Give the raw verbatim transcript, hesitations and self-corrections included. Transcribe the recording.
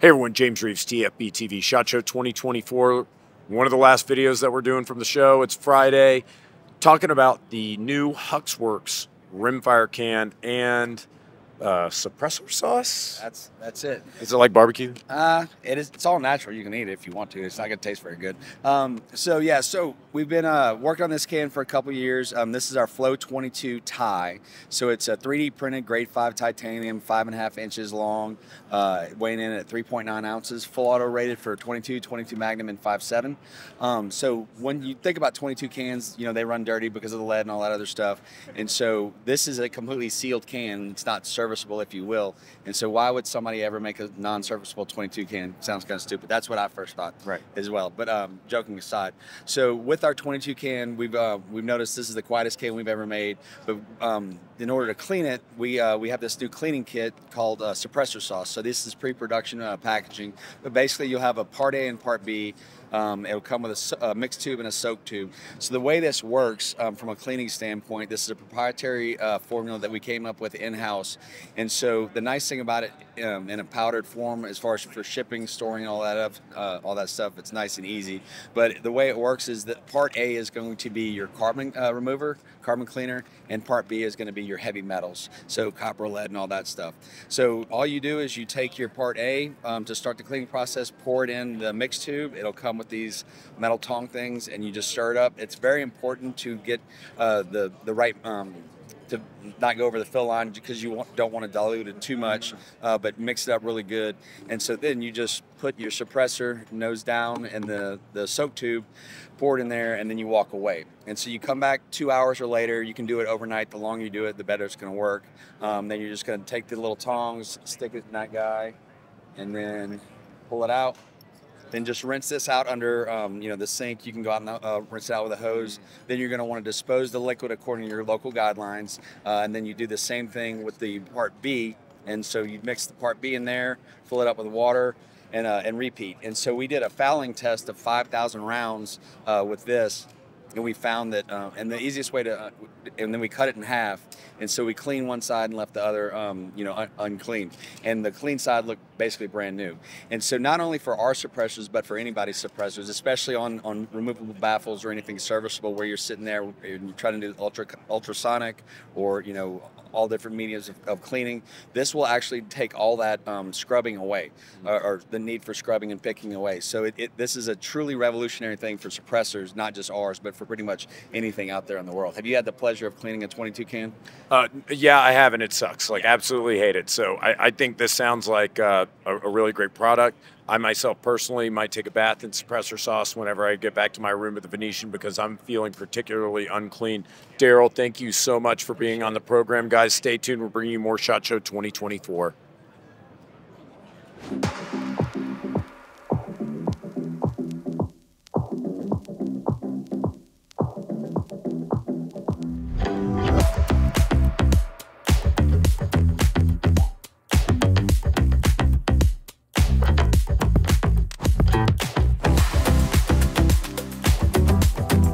Hey everyone, James Reeves, T F B T V, SHOT Show twenty twenty-four, one of the last videos that we're doing from the show. It's Friday, talking about the new HUXWRX rimfire can and uh, suppressor sauce? That's that's it. Is it like barbecue? Uh, it is, it's all natural. You can eat it if you want to. It's not going to taste very good. Um, so yeah, so we've been uh, working on this can for a couple years. Um, this is our Flow twenty-two Ti. So it's a three D printed grade five titanium, five and a half inches long, uh, weighing in at three point nine ounces, full auto rated for twenty-two, twenty-two Magnum and five seven. Um, so when you think about twenty-two cans, you know, they run dirty because of the lead and all that other stuff. And so this is a completely sealed can. It's not served serviceable, if you will. And so why would somebody ever make a non-serviceable twenty-two can? Sounds kind of stupid. That's what I first thought, right, as well. But um, joking aside, so with our twenty-two can, we've uh, we've noticed this is the quietest can we've ever made. But um, in order to clean it, we uh, we have this new cleaning kit called uh, Suppressor Sauce. So this is pre-production uh, packaging. But basically, you'll have a part A and part B. Um, it'll come with a, a mixed tube and a soak tube. So the way this works um, from a cleaning standpoint, this is a proprietary uh, formula that we came up with in-house. And so the nice thing about it um, in a powdered form, as far as for shipping, storing, all that up, uh, all that stuff, it's nice and easy. But the way it works is that part A is going to be your carbon uh, remover, carbon cleaner, and part B is going to be your heavy metals, so copper, lead, and all that stuff. So all you do is you take your part A um, to start the cleaning process, pour it in the mixed tube. It'll come with these metal tong things, and you just stir it up. It's very important to get uh, the the right um, to not go over the fill line, because you want, don't want to dilute it too much, uh, but mix it up really good. And so then you just put your suppressor nose down in the the soak tube, pour it in there, and then you walk away. And so you come back two hours or later. You can do it overnight. The longer you do it, the better it's going to work. Um, then you're just going to take the little tongs, stick it in that guy, and then pull it out. Then just rinse this out under, um, you know, the sink. You can go out and uh, rinse it out with a hose. Then you're going to want to dispose the liquid according to your local guidelines. Uh, and then you do the same thing with the part B. And so you mix the part B in there, fill it up with water, and, uh, and repeat. And so we did a fouling test of five thousand rounds uh, with this. And we found that, uh, and the easiest way to, uh, and then we cut it in half. And so we cleaned one side and left the other, um, you know, un unclean. And the clean side looked basically brand new. And so not only for our suppressors, but for anybody's suppressors, especially on, on removable baffles or anything serviceable where you're sitting there and you're trying to do ultra, ultrasonic or, you know, all different mediums of, of cleaning. This will actually take all that um, scrubbing away, or, or the need for scrubbing and picking away. So it, it, this is a truly revolutionary thing for suppressors, not just ours, but for pretty much anything out there in the world. Have you had the pleasure of cleaning a twenty-two can? Uh, yeah, I have, and it sucks. Like, absolutely hate it. So I, I think this sounds like uh, a, a really great product. I myself personally might take a bath in suppressor sauce whenever I get back to my room at the Venetian, because I'm feeling particularly unclean. Daryl, thank you so much for being on the program, guys. Stay tuned. We're bringing you more SHOT Show twenty twenty-four.